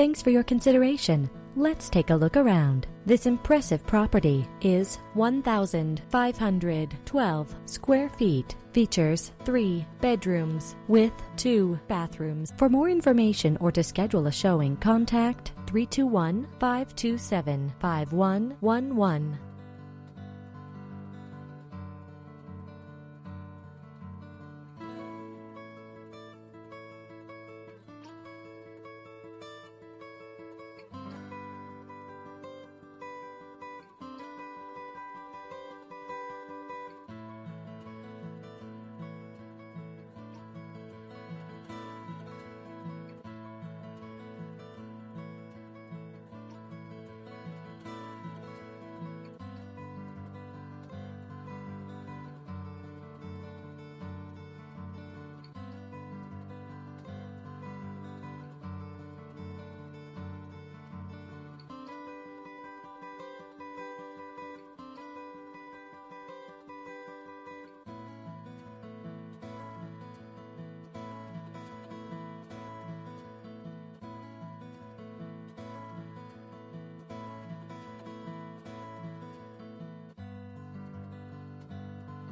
Thanks for your consideration. Let's take a look around. This impressive property is 1,512 square feet. Features 3 bedrooms with 2 bathrooms. For more information or to schedule a showing, contact 321-527-5111.